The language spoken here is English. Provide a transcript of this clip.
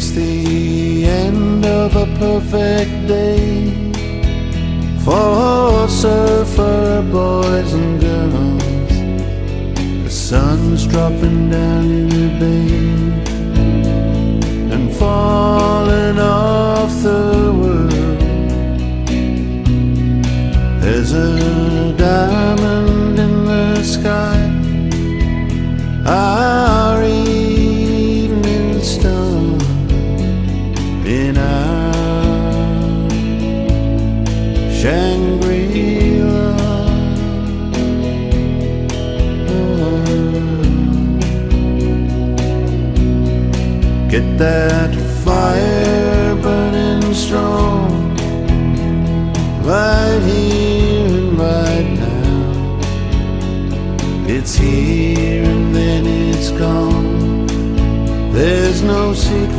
It's the end of a perfect day for surfer boys and girls. The sun's dropping down in the bay and falling off the world. There's a diamond in the sky, our evening star in our Shangri-La. Oh. Get that fire burning strong right here and right now. It's here and then it's gone. There's no secret